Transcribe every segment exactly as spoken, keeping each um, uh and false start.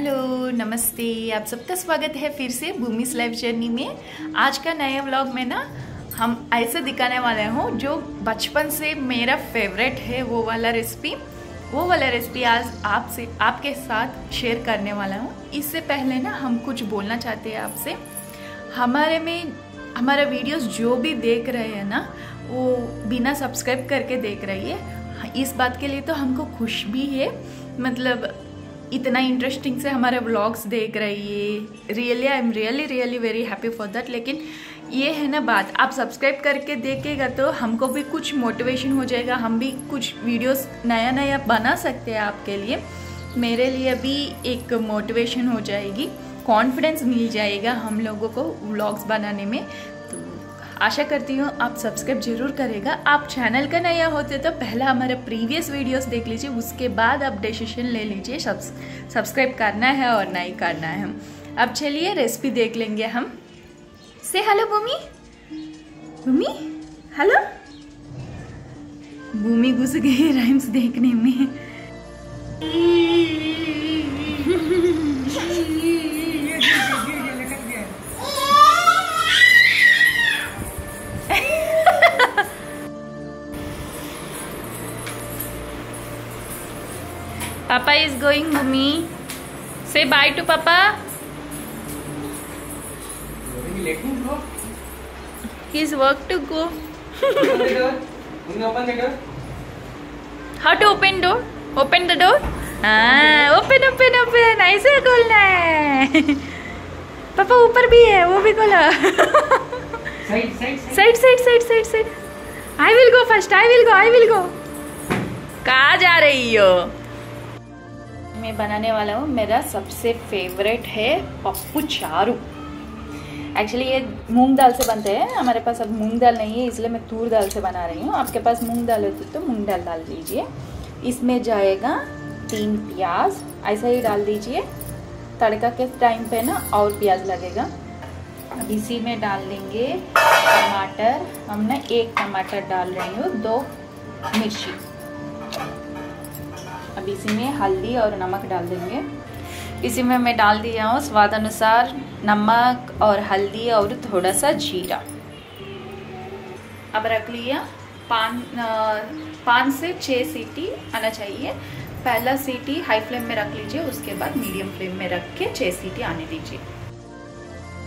Hello नमस्ते, आप सबका स्वागत है फिर से भूमिस लाइफ जर्नी में। आज का नया व्लॉग में ना हम ऐसे दिखाने वाले हूँ जो बचपन से मेरा फेवरेट है वो वाला रेसिपी वो वाला रेसिपी आज आपसे आपके साथ शेयर करने वाला हूँ। इससे पहले ना हम कुछ बोलना चाहते हैं आपसे। हमारे में हमारा वीडियोस जो भी देख रहे हैं ना वो बिना सब्सक्राइब करके देख रही है, इस बात के लिए तो हमको खुश भी है। मतलब इतना इंटरेस्टिंग से हमारे व्लॉग्स देख रही है, really I am really really very happy for that. लेकिन ये है ना बात, आप सब्सक्राइब करके देखेगा तो हमको भी कुछ मोटिवेशन हो जाएगा, हम भी कुछ वीडियोस नया नया बना सकते हैं आपके लिए। मेरे लिए भी एक मोटिवेशन हो जाएगी, कॉन्फिडेंस मिल जाएगा हम लोगों को व्लॉग्स बनाने में। तो आशा करती हूँ आप सब्सक्राइब जरूर करेगा। आप चैनल का नया होते तो पहला हमारे प्रीवियस वीडियोस देख लीजिए, उसके बाद आप डिसीजन ले लीजिए सब्सक्राइब करना है और नहीं करना है। अब चलिए रेसिपी देख लेंगे हम। से हेलो भूमि, भूमि हेलो। भूमि घुस गई राइम्स देखने में। Papa is going, Bhoomi. Say bye to Papa. He's work to go. How to open door? Open the door. Ah, open, open, open. ऐसे खोलना है। पापा ऊपर भी है, वो भी खोला। Side, side, side, side, side, side, side. I will go first. I will go. I will go. कहाँ जा रही हो? मैं बनाने वाला हूँ, मेरा सबसे फेवरेट है पप्पू चारू। एक्चुअली ये मूंग दाल से बनते हैं, हमारे पास अब मूंग दाल नहीं है इसलिए मैं तूर दाल से बना रही हूँ। आपके पास मूंग दाल होती तो मूंग दाल डाल दीजिए। इसमें जाएगा तीन प्याज, ऐसा ही डाल दीजिए। तड़का के टाइम पे ना और प्याज लगेगा। अब इसी में डाल देंगे टमाटर, हम ना एक टमाटर डाल रही हूँ, दो मिर्ची। अब इसी में हल्दी और नमक डाल देंगे। इसी में मैं डाल दिया हूँ स्वाद अनुसार नमक और हल्दी और थोड़ा सा जीरा। अब रख लिया, पान पाँच से छः सीटी आना चाहिए। पहला सीटी हाई फ्लेम में रख लीजिए, उसके बाद मीडियम फ्लेम में रख के छः सीटी आने दीजिए।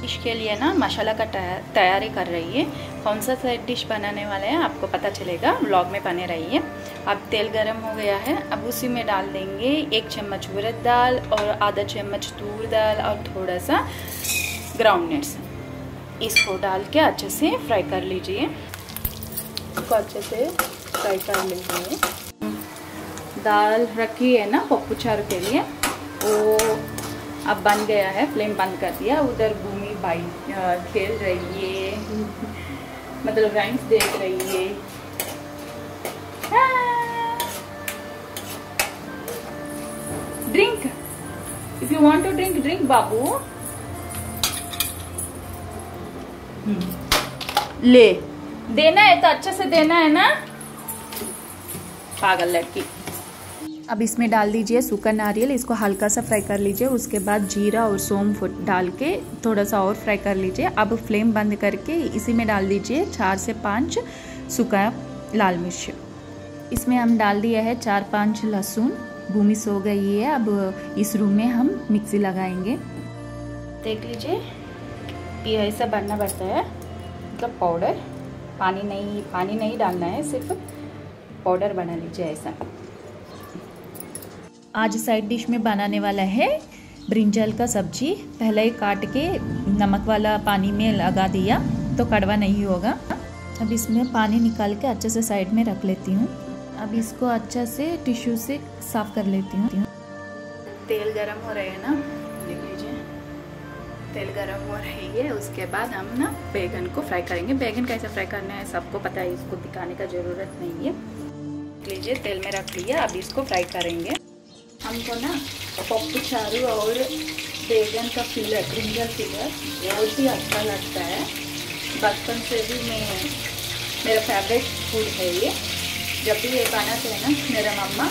डिश के लिए ना मसाला का तैयारी कर रही है, कौन सा साइड डिश बनाने वाले हैं आपको पता चलेगा, व्लॉग में बने रहिए। अब तेल गरम हो गया है, अब उसी में डाल देंगे एक चम्मच उड़द दाल और आधा चम्मच तूर दाल और थोड़ा सा ग्राउंड नट्स। इसको डाल के अच्छे से फ्राई कर लीजिए। इसको अच्छे से फ्राई कर लीजिए। दाल रखी है ना पप्पू चारू के लिए, वो अब बन गया है, फ्लेम बंद कर दिया। उधर भूमि बाई खेल रही है, मतलब राइम्स देख रही है। Drink if you want to drink, drink बाबू। ले देना है तो अच्छे से देना है ना, पागल लड़की। अब इसमें डाल दीजिए सूखा नारियल, इसको हल्का सा फ्राई कर लीजिए। उसके बाद जीरा और सौंफ डाल के थोड़ा सा और फ्राई कर लीजिए। अब फ्लेम बंद करके इसी में डाल दीजिए चार से पाँच सूखा लाल मिर्च। इसमें हम डाल दिया है चार पाँच लहसुन। भूमि सो गई है, अब इस रूम में हम मिक्सी लगाएंगे। देख लीजिए ये ऐसा बनना पड़ता है, मतलब पाउडर, पानी नहीं पानी नहीं डालना है, सिर्फ पाउडर बना लीजिए ऐसा। आज साइड डिश में बनाने वाला है ब्रिंजल का सब्जी। पहले ही काट के नमक वाला पानी में लगा दिया तो कड़वा नहीं होगा। अब इसमें पानी निकाल के अच्छे से साइड में रख लेती हूँ। अब इसको अच्छे से टिश्यू से साफ कर लेती हूँ। तेल गरम हो रहा है ना, देख लीजिए तेल गरम हो रही है। उसके बाद हम ना बैगन को फ्राई करेंगे। बैगन कैसे फ्राई करना है सबको पता है, इसको दिखाने का ज़रूरत नहीं है। देख लीजिए तेल में रख लिया, अब इसको फ्राई करेंगे। हमको ना पप्पू चारू और बैगन का फिलर, ब्रिंजल फिलर बहुत ही अच्छा लगता है। बचपन से भी मैं मेरा फेवरेट फूड है ये। जब भी ये बनाते हैं ना मेरा मम्मा,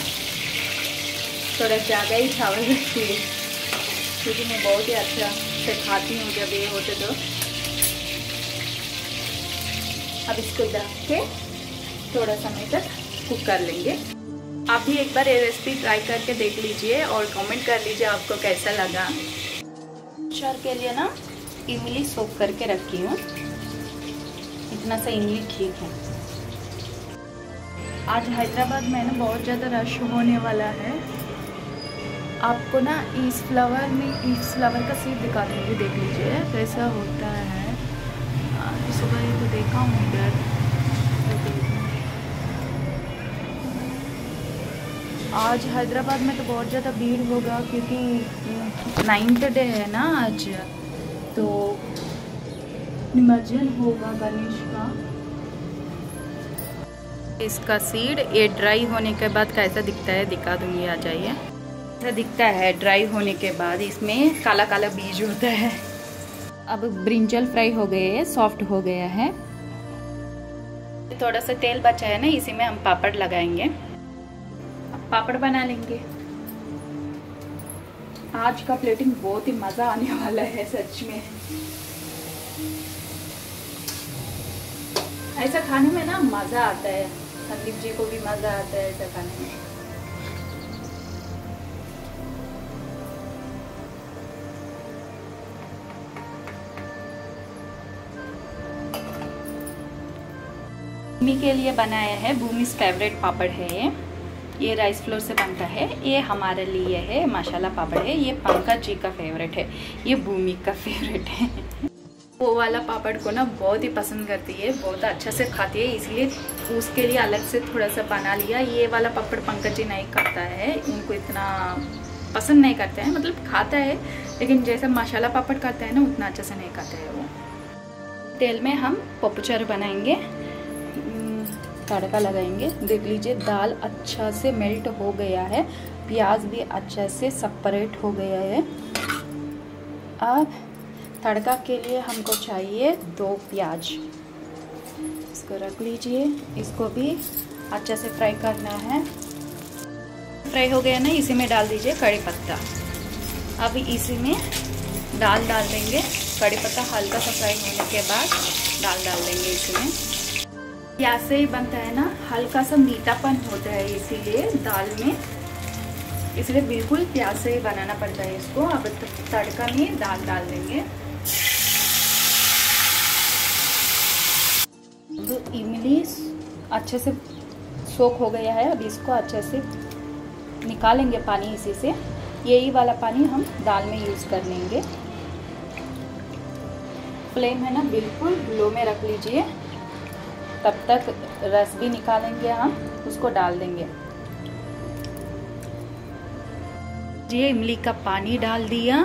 थोड़ा ज़्यादा ही चावल रखती है। क्योंकि मैं बहुत ही अच्छा से खाती हूँ जब ये होते तो। अब इसको ढक के थोड़ा समय तक कुक कर लेंगे। आप भी एक बार ये रेसिपी ट्राई करके देख लीजिए और कमेंट कर लीजिए आपको कैसा लगा। चार के लिए ना इमली सोख करके रखी हूँ, इतना सा इमली ठीक है। आज हैदराबाद में ना बहुत ज़्यादा रश होने वाला है। आपको ना इस फ्लावर में इस फ्लावर का सीड दिखा दूँगी, देख लीजिए कैसा होता है। आज सुबह ये तो देखा हूँ इधर, आज हैदराबाद में तो बहुत ज़्यादा भीड़ होगा क्योंकि नाइन्थ डे है ना आज, तो निमज्जन होगा गणेश का। इसका सीड ये ड्राई होने के बाद कैसा दिखता है दिखा दूंगी, आ जाइए। ऐसा दिखता है ड्राई होने के बाद, इसमें काला काला बीज होता है। अब ब्रिंजल फ्राई हो गए है, सॉफ्ट हो गया है। थोड़ा सा तेल बचा है ना, इसी में हम पापड़ लगाएंगे। अब पापड़ बना लेंगे। आज का प्लेटिंग बहुत ही मज़ा आने वाला है सच में। ऐसा खाने में ना मज़ा आता है, संदीप जी को भी मज़ा आता है ऐसा खाने में। भूमि के लिए बनाया है, भूमिस फेवरेट पापड़ है ये। ये राइस फ्लोर से बनता है, ये हमारे लिए है मसाला पापड़ है। ये पंकज जी का फेवरेट है, ये भूमि का फेवरेट है। वो वाला पापड़ को ना बहुत ही पसंद करती है, बहुत अच्छा से खाती है, इसलिए उसके लिए अलग से थोड़ा सा बना लिया। ये वाला पापड़ पंकज जी नहीं खाता है, उनको इतना पसंद नहीं करता है, मतलब खाता है लेकिन जैसा मसाला पापड़ खाता है ना उतना अच्छा से नहीं खाता है वो। तेल में हम पप्पूचार बनाएंगे, तड़का लगाएंगे। देख लीजिए दाल अच्छा से मेल्ट हो गया है, प्याज भी अच्छा से सेपरेट हो गया है। अब तड़का के लिए हमको चाहिए दो प्याज, इसको रख लीजिए। इसको भी अच्छे से फ्राई करना है। फ्राई हो गया ना, इसी में डाल दीजिए कड़ी पत्ता। अब इसी में दाल डाल देंगे, कड़ी पत्ता हल्का सा फ्राई होने के बाद दाल डाल देंगे इसमें। प्याज से ही बनता है ना, हल्का सा मीठापन होता है इसीलिए दाल में, इसलिए बिल्कुल प्याज से ही बनाना पड़ता है इसको। अब तड़का में दाल डाल देंगे। जो इमली अच्छे से सोख हो गया है, अब इसको अच्छे से निकालेंगे पानी इसी से। यही वाला पानी हम दाल में यूज़ कर लेंगे। फ्लेम है ना बिल्कुल लो में रख लीजिए, तब तक रस भी निकालेंगे हम, उसको डाल देंगे। ये इमली का पानी डाल दिया,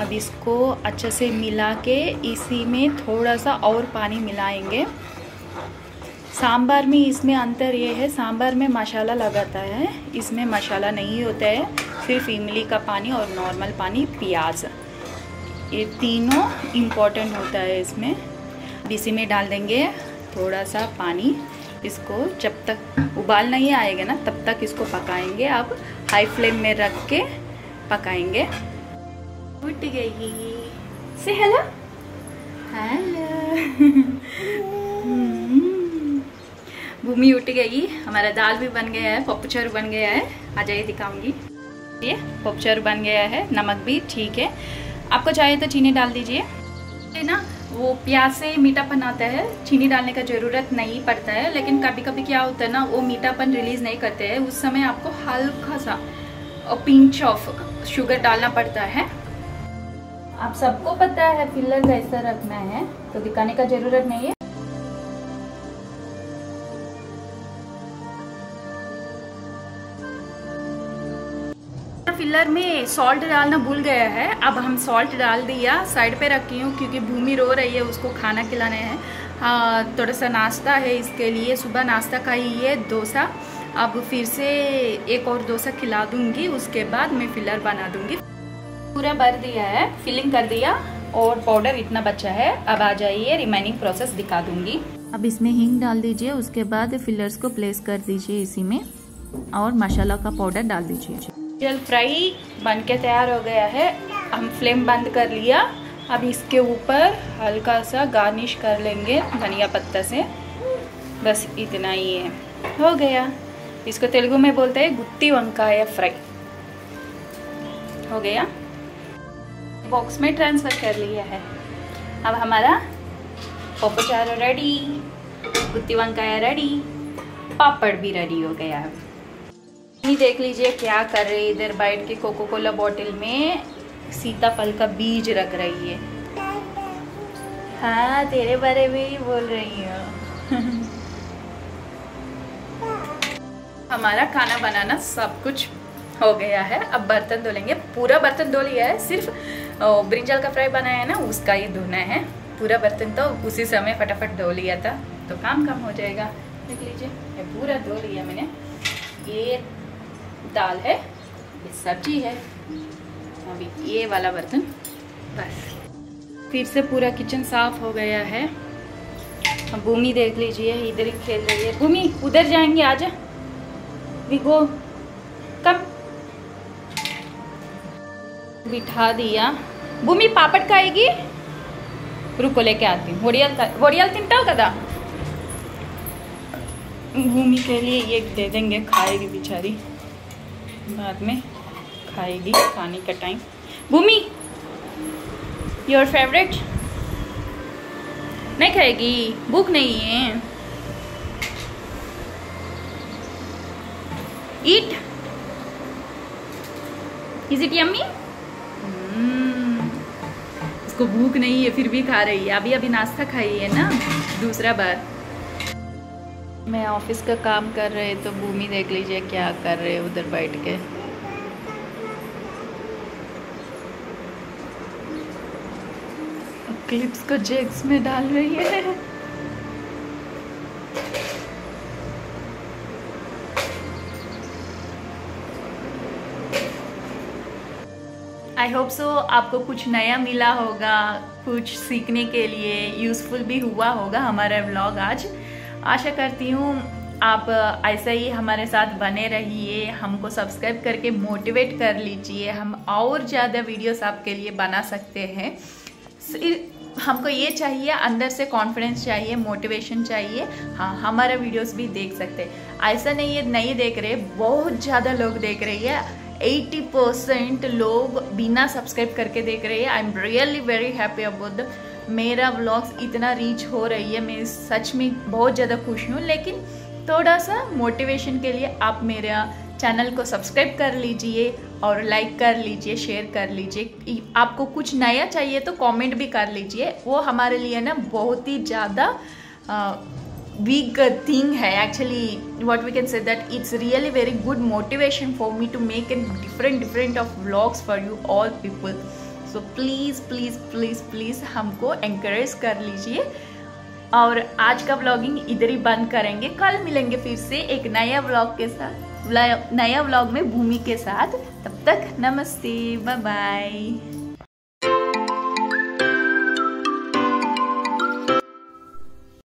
अब इसको अच्छे से मिला के इसी में थोड़ा सा और पानी मिलाएंगे। सांभर में इसमें अंतर ये है, सांभर में मसाला लगाता है, इसमें मसाला नहीं होता है, सिर्फ इमली का पानी और नॉर्मल पानी, प्याज, ये तीनों इम्पोर्टेंट होता है इसमें। अब इसी में डाल देंगे थोड़ा सा पानी। इसको जब तक उबाल नहीं आएगा ना तब तक इसको पकाएंगे। अब हाई फ्लेम में रख के पकाएंगे। उठ गई, से हेलो हेलो। भूमि उठ गई। हमारा दाल भी बन गया है, पप्पूचार बन गया है। आ जाइए दिखाऊंगी। ये पप्पूचार बन गया है, नमक भी ठीक है। आपको चाहिए तो चीनी डाल दीजिए, है ना। वो प्याज से मीठापन आता है, चीनी डालने का ज़रूरत नहीं पड़ता है। लेकिन कभी कभी क्या होता है ना, वो मीठापन रिलीज़ नहीं करते हैं, उस समय आपको हल्का सा पिंच ऑफ शुगर डालना पड़ता है। आप सबको पता है फिलर कैसा रखना है, तो दिखाने का ज़रूरत नहीं है। फिलर में सॉल्ट डालना भूल गया है, अब हम सॉल्ट डाल दिया। साइड पे रखी हूँ क्योंकि भूमि रो रही है, उसको खाना खिलाना है। हाँ, थोड़ा सा नाश्ता है इसके लिए, सुबह नाश्ता का ही ये डोसा। अब फिर से एक और डोसा खिला दूँगी, उसके बाद मैं फिलर बना दूँगी। पूरा भर दिया है, फिलिंग कर दिया और पाउडर इतना बचा है। अब आ जाइए, रिमेनिंग प्रोसेस दिखा दूँगी। अब इसमें हींग डाल दीजिए, उसके बाद फिलर्स को प्लेस कर दीजिए इसी में और मसाला का पाउडर डाल दीजिए। जल फ्राई बनके तैयार हो गया है। हम फ्लेम बंद कर लिया। अब इसके ऊपर हल्का सा गार्निश कर लेंगे धनिया पत्ता से, बस इतना ही है, हो गया। इसको तेलुगु में बोलते हैं गुत्ती वंकाय फ्राई, हो गया। बॉक्स में ट्रांसफ़र कर लिया है। अब हमारा पप्पू चारो रेडी, गुत्ती वंकाय रेडी, पापड़ भी रेडी हो गया। ये देख लीजिए क्या कर रही है, इधर बैठ के कोको कोला बॉटल में सीताफल का बीज रख रही है। हाँ, तेरे बारे में ही बोल रही हूँ। हमारा खाना बनाना सब कुछ हो गया है। अब बर्तन धो लेंगे, पूरा बर्तन धो लिया है, सिर्फ ब्रिंजल का फ्राई बनाया है ना, उसका ही धोना है। पूरा बर्तन तो उसी समय फटाफट धो लिया था, तो काम कम हो जाएगा। देख लीजिए ये पूरा धो लिया मैंने। ये दाल है, ये सब्जी है, अभी ये वाला बर्तन, बस। फिर से पूरा किचन साफ हो गया है। अब भूमि देख लीजिए इधर ही खेल रही है। भूमि उधर जाएंगे, आजा वी गो, कम। बिठा दिया। भूमि पापड़ खाएगी, रुको लेके आती हूँ। वोड़ियाल तिंटाओ कदा, भूमि के लिए ये दे देंगे, खाएगी बेचारी, बाद में खाएगी, खाने का टाइम। भूमि योर फेवरेट नहीं खाएगी, भूख नहीं है। Eat, is it yummy? उसको भूख नहीं है फिर भी खा रही है। अभी अभी नाश्ता खाई है ना दूसरा बार। मैं ऑफिस का काम कर रहे तो भूमि देख लीजिए क्या कर रहे उधर बैठ के। क्लिप्स को जेग्स में डाल रही है। आई होप सो आपको कुछ नया मिला होगा, कुछ सीखने के लिए यूजफुल भी हुआ होगा हमारा व्लॉग आज। आशा करती हूँ आप ऐसा ही हमारे साथ बने रहिए, हमको सब्सक्राइब करके मोटिवेट कर लीजिए, हम और ज़्यादा वीडियोस आपके लिए बना सकते हैं। हमको ये चाहिए, अंदर से कॉन्फिडेंस चाहिए, मोटिवेशन चाहिए। हाँ, हमारा वीडियोस भी देख सकते हैं, ऐसा नहीं है नहीं देख रहे, बहुत ज़्यादा लोग देख रही है। अस्सी परसेंट लोग बिना सब्सक्राइब करके देख रहे हैं। I am really very happy about the मेरा व्लॉग्स इतना रीच हो रही है, मैं सच में बहुत ज़्यादा खुश हूँ। लेकिन थोड़ा सा मोटिवेशन के लिए आप मेरा चैनल को सब्सक्राइब कर लीजिए और लाइक कर लीजिए, शेयर कर लीजिए। आपको कुछ नया चाहिए तो कमेंट भी कर लीजिए, वो हमारे लिए ना बहुत ही ज़्यादा big thing है actually, what we can say that it's really very good motivation for me to make a different different of vlogs for you all people. So please please please please हमको encourage कर लीजिए। और आज का vlogging इधर ही बंद करेंगे, कल मिलेंगे फिर से एक नया vlog के साथ, नया vlog में भूमि के साथ। तब तक नमस्ते, बाय बाय।